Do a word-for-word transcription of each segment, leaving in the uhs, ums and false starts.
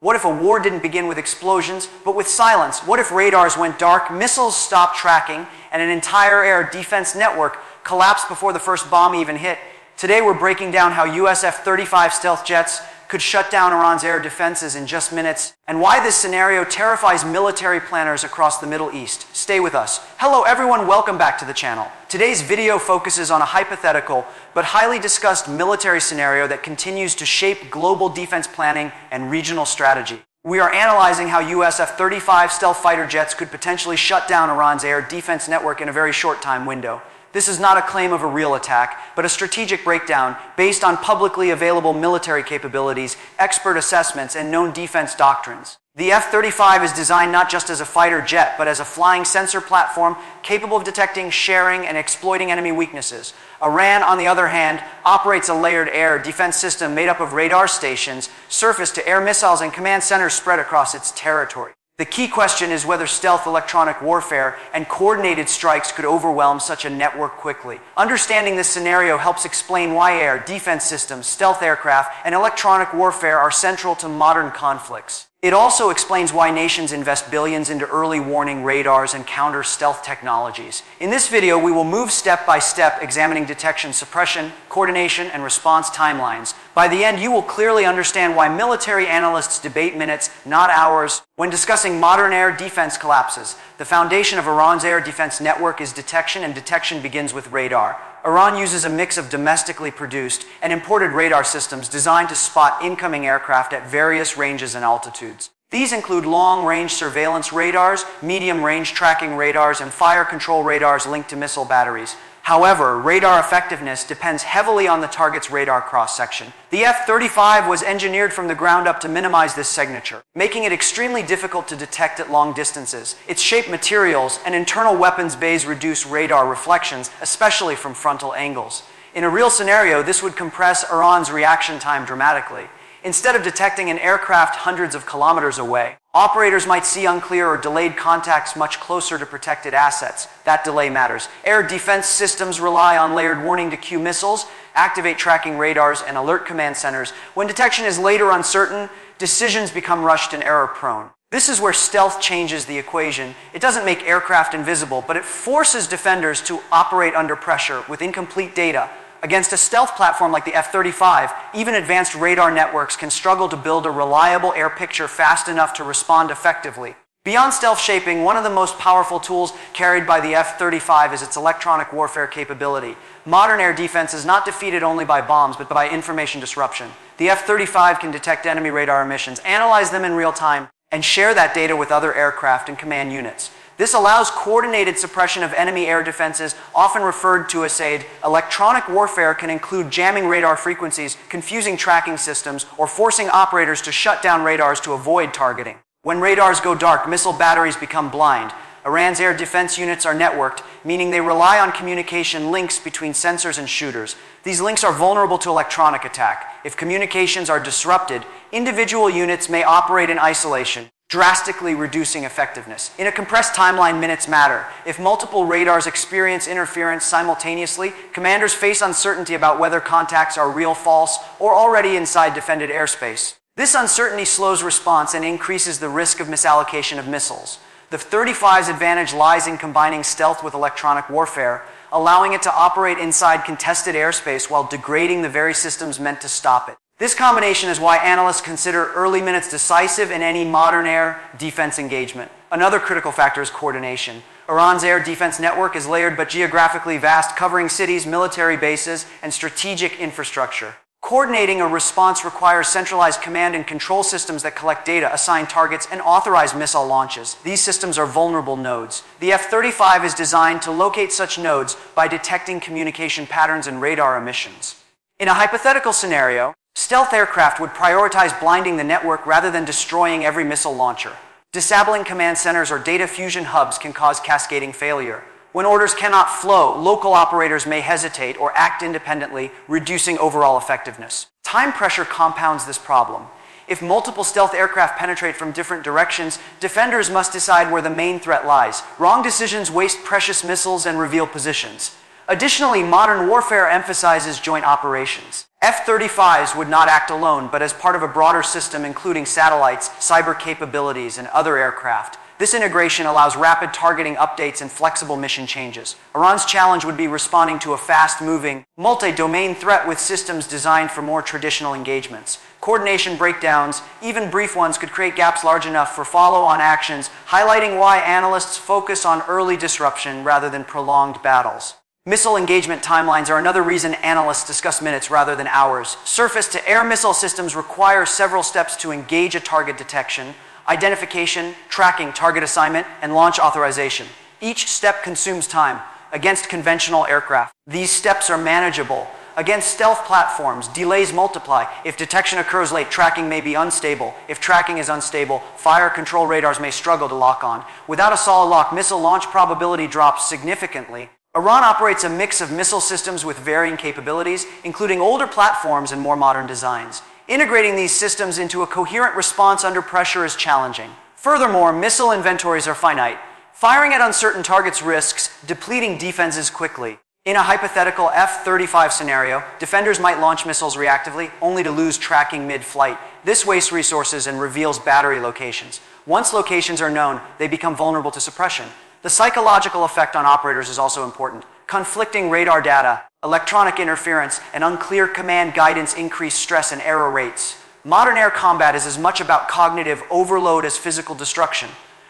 What if a war didn't begin with explosions, but with silence? What if radars went dark, missiles stopped tracking, and an entire air defense network collapsed before the first bomb even hit? Today we're breaking down how U S F thirty-five stealth jets could shut down Iran's air defenses in just minutes, and why this scenario terrifies military planners across the Middle East. Stay with us. Hello everyone, welcome back to the channel. Today's video focuses on a hypothetical but highly discussed military scenario that continues to shape global defense planning and regional strategy. We are analyzing how U S F thirty-five stealth fighter jets could potentially shut down Iran's air defense network in a very short time window. This is not a claim of a real attack, but a strategic breakdown based on publicly available military capabilities, expert assessments, and known defense doctrines. The F thirty-five is designed not just as a fighter jet, but as a flying sensor platform capable of detecting, sharing, and exploiting enemy weaknesses. Iran, on the other hand, operates a layered air defense system made up of radar stations, surface-to-air missiles, and command centers spread across its territory. The key question is whether stealth electronic warfare and coordinated strikes could overwhelm such a network quickly. Understanding this scenario helps explain why air defense systems, stealth aircraft, and electronic warfare are central to modern conflicts. It also explains why nations invest billions into early warning radars and counter-stealth technologies. In this video, we will move step by step, examining detection, suppression, coordination, and response timelines. By the end, you will clearly understand why military analysts debate minutes, not hours, when discussing modern air defense collapses. The foundation of Iran's air defense network is detection, and detection begins with radar. Iran uses a mix of domestically produced and imported radar systems designed to spot incoming aircraft at various ranges and altitudes. These include long-range surveillance radars, medium-range tracking radars, and fire control radars linked to missile batteries. However, radar effectiveness depends heavily on the target's radar cross-section. The F thirty-five was engineered from the ground up to minimize this signature, making it extremely difficult to detect at long distances. Its shape, materials, and internal weapons bays reduce radar reflections, especially from frontal angles. In a real scenario, this would compress Iran's reaction time dramatically. Instead of detecting an aircraft hundreds of kilometers away, operators might see unclear or delayed contacts much closer to protected assets. That delay matters. Air defense systems rely on layered warning to cue missiles, activate tracking radars, and alert command centers. When detection is later uncertain, decisions become rushed and error-prone. This is where stealth changes the equation. It doesn't make aircraft invisible, but it forces defenders to operate under pressure with incomplete data. Against a stealth platform like the F thirty-five, even advanced radar networks can struggle to build a reliable air picture fast enough to respond effectively. Beyond stealth shaping, one of the most powerful tools carried by the F thirty-five is its electronic warfare capability. Modern air defense is not defeated only by bombs, but by information disruption. The F thirty-five can detect enemy radar emissions, analyze them in real time, and share that data with other aircraft and command units. This allows coordinated suppression of enemy air defenses, often referred to as SEAD. Electronic warfare can include jamming radar frequencies, confusing tracking systems, or forcing operators to shut down radars to avoid targeting. When radars go dark, missile batteries become blind. Iran's air defense units are networked, meaning they rely on communication links between sensors and shooters. These links are vulnerable to electronic attack. If communications are disrupted, individual units may operate in isolation, drastically reducing effectiveness. In a compressed timeline, minutes matter. If multiple radars experience interference simultaneously, commanders face uncertainty about whether contacts are real, false, or already inside defended airspace. This uncertainty slows response and increases the risk of misallocation of missiles. The F thirty-five's advantage lies in combining stealth with electronic warfare, allowing it to operate inside contested airspace while degrading the very systems meant to stop it. This combination is why analysts consider early minutes decisive in any modern air defense engagement. Another critical factor is coordination. Iran's air defense network is layered but geographically vast, covering cities, military bases, and strategic infrastructure. Coordinating a response requires centralized command and control systems that collect data, assign targets, and authorize missile launches. These systems are vulnerable nodes. The F thirty-five is designed to locate such nodes by detecting communication patterns and radar emissions. In a hypothetical scenario, stealth aircraft would prioritize blinding the network rather than destroying every missile launcher. Disabling command centers or data fusion hubs can cause cascading failure. When orders cannot flow, local operators may hesitate or act independently, reducing overall effectiveness. Time pressure compounds this problem. If multiple stealth aircraft penetrate from different directions, defenders must decide where the main threat lies. Wrong decisions waste precious missiles and reveal positions. Additionally, modern warfare emphasizes joint operations. F thirty-fives would not act alone, but as part of a broader system including satellites, cyber capabilities, and other aircraft. This integration allows rapid targeting updates and flexible mission changes. Iran's challenge would be responding to a fast-moving, multi-domain threat with systems designed for more traditional engagements. Coordination breakdowns, even brief ones, could create gaps large enough for follow-on actions, highlighting why analysts focus on early disruption rather than prolonged battles. Missile engagement timelines are another reason analysts discuss minutes rather than hours. Surface-to-air missile systems require several steps to engage a target: detection, identification, tracking, target assignment, and launch authorization. Each step consumes time against conventional aircraft. These steps are manageable. Against stealth platforms, delays multiply. If detection occurs late, tracking may be unstable. If tracking is unstable, fire control radars may struggle to lock on. Without a solid lock, missile launch probability drops significantly. Iran operates a mix of missile systems with varying capabilities, including older platforms and more modern designs. Integrating these systems into a coherent response under pressure is challenging. Furthermore, missile inventories are finite. Firing at uncertain targets risks depleting defenses quickly. In a hypothetical F thirty-five scenario, defenders might launch missiles reactively, only to lose tracking mid-flight. This wastes resources and reveals battery locations. Once locations are known, they become vulnerable to suppression. The psychological effect on operators is also important. Conflicting radar data, electronic interference, and unclear command guidance increase stress and error rates. Modern air combat is as much about cognitive overload as physical destruction.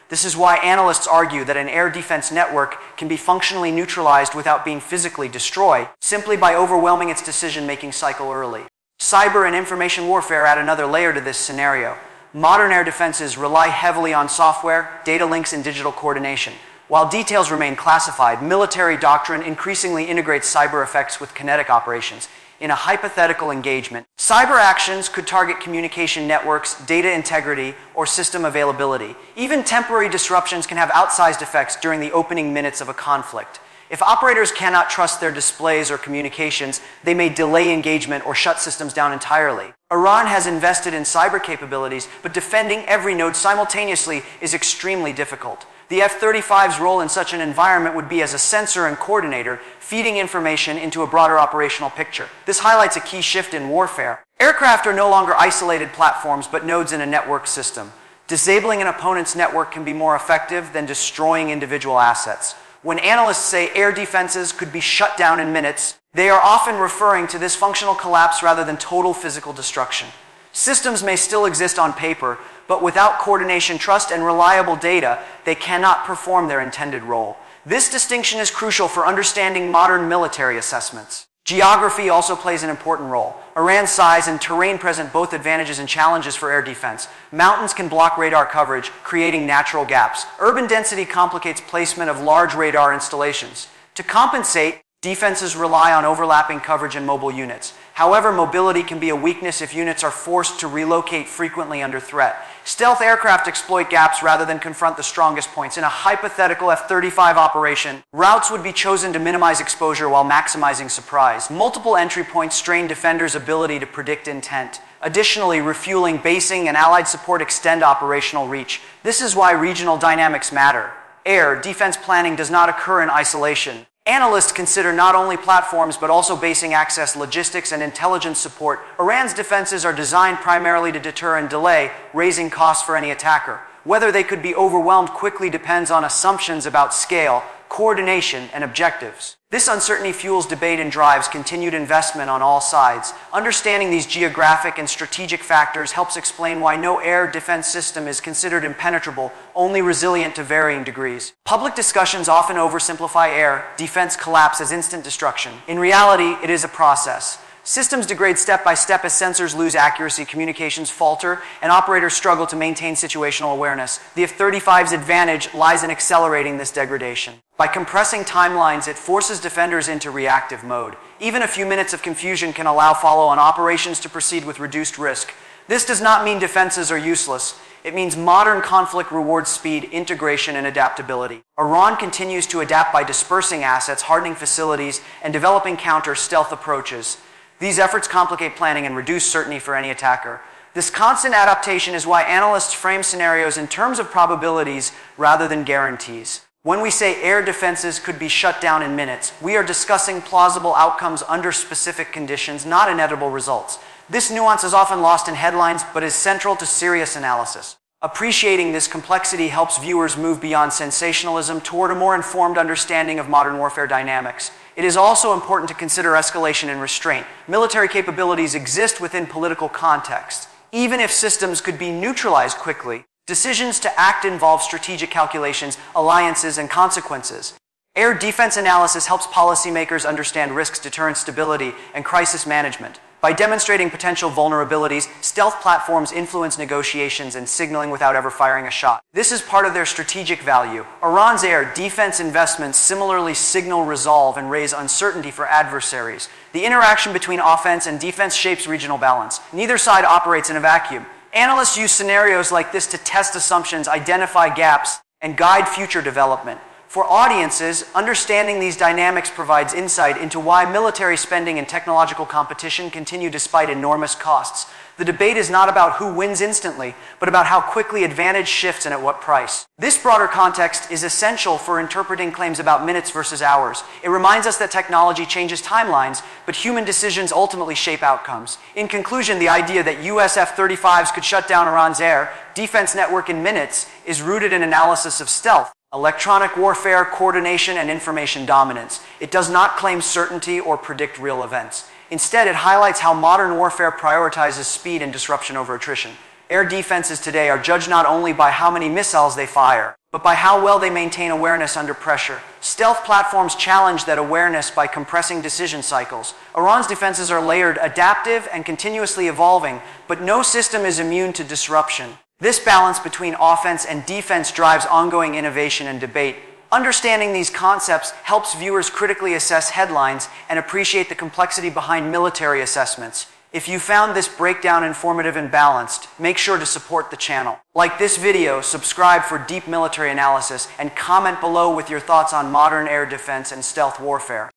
This is why analysts argue that an air defense network can be functionally neutralized without being physically destroyed, simply by overwhelming its decision-making cycle early. Cyber and information warfare add another layer to this scenario. Modern air defenses rely heavily on software, data links, and digital coordination. While details remain classified, military doctrine increasingly integrates cyber effects with kinetic operations. In a hypothetical engagement, cyber actions could target communication networks, data integrity, or system availability. Even temporary disruptions can have outsized effects during the opening minutes of a conflict. If operators cannot trust their displays or communications, they may delay engagement or shut systems down entirely. Iran has invested in cyber capabilities, but defending every node simultaneously is extremely difficult. The F thirty-five's role in such an environment would be as a sensor and coordinator, feeding information into a broader operational picture. This highlights a key shift in warfare. Aircraft are no longer isolated platforms, but nodes in a network system. Disabling an opponent's network can be more effective than destroying individual assets. When analysts say air defenses could be shut down in minutes, they are often referring to this functional collapse rather than total physical destruction. Systems may still exist on paper, but without coordination, trust, and reliable data, they cannot perform their intended role. This distinction is crucial for understanding modern military assessments. Geography also plays an important role. Iran's size and terrain present both advantages and challenges for air defense. Mountains can block radar coverage, creating natural gaps. Urban density complicates placement of large radar installations. To compensate, defenses rely on overlapping coverage and mobile units. However, mobility can be a weakness if units are forced to relocate frequently under threat. Stealth aircraft exploit gaps rather than confront the strongest points. In a hypothetical F thirty-five operation, routes would be chosen to minimize exposure while maximizing surprise. Multiple entry points strain defenders' ability to predict intent. Additionally, refueling, basing, and allied support extend operational reach. This is why regional dynamics matter. Air defense planning does not occur in isolation. Analysts consider not only platforms, but also basing access, logistics, and intelligence support. Iran's defenses are designed primarily to deter and delay, raising costs for any attacker. Whether they could be overwhelmed quickly depends on assumptions about scale, coordination, and objectives. This uncertainty fuels debate and drives continued investment on all sides. Understanding these geographic and strategic factors helps explain why no air defense system is considered impenetrable, only resilient to varying degrees. Public discussions often oversimplify air defense collapse as instant destruction. In reality, it is a process. Systems degrade step by step as sensors lose accuracy, communications falter, and operators struggle to maintain situational awareness. The F thirty-five's advantage lies in accelerating this degradation. By compressing timelines, it forces defenders into reactive mode. Even a few minutes of confusion can allow follow-on operations to proceed with reduced risk. This does not mean defenses are useless. It means modern conflict rewards speed, integration, and adaptability. Iran continues to adapt by dispersing assets, hardening facilities, and developing counter-stealth approaches. These efforts complicate planning and reduce certainty for any attacker. This constant adaptation is why analysts frame scenarios in terms of probabilities rather than guarantees. When we say air defenses could be shut down in minutes, we are discussing plausible outcomes under specific conditions, not inevitable results. This nuance is often lost in headlines, but is central to serious analysis. Appreciating this complexity helps viewers move beyond sensationalism toward a more informed understanding of modern warfare dynamics. It is also important to consider escalation and restraint. Military capabilities exist within political contexts. Even if systems could be neutralized quickly, decisions to act involve strategic calculations, alliances, and consequences. Air defense analysis helps policymakers understand risks, deterrence, stability, and crisis management. By demonstrating potential vulnerabilities, stealth platforms influence negotiations and signaling without ever firing a shot. This is part of their strategic value. Iran's air defense investments similarly signal resolve and raise uncertainty for adversaries. The interaction between offense and defense shapes regional balance. Neither side operates in a vacuum. Analysts use scenarios like this to test assumptions, identify gaps, and guide future development. For audiences, understanding these dynamics provides insight into why military spending and technological competition continue despite enormous costs. The debate is not about who wins instantly, but about how quickly advantage shifts and at what price. This broader context is essential for interpreting claims about minutes versus hours. It reminds us that technology changes timelines, but human decisions ultimately shape outcomes. In conclusion, the idea that U S F thirty-fives could shut down Iran's air defense network in minutes is rooted in analysis of stealth, electronic warfare, coordination, and information dominance. It does not claim certainty or predict real events. Instead, it highlights how modern warfare prioritizes speed and disruption over attrition. Air defenses today are judged not only by how many missiles they fire, but by how well they maintain awareness under pressure. Stealth platforms challenge that awareness by compressing decision cycles. Iran's defenses are layered, adaptive, and continuously evolving, but no system is immune to disruption. This balance between offense and defense drives ongoing innovation and debate. Understanding these concepts helps viewers critically assess headlines and appreciate the complexity behind military assessments. If you found this breakdown informative and balanced, make sure to support the channel. Like this video, subscribe for deep military analysis, and comment below with your thoughts on modern air defense and stealth warfare.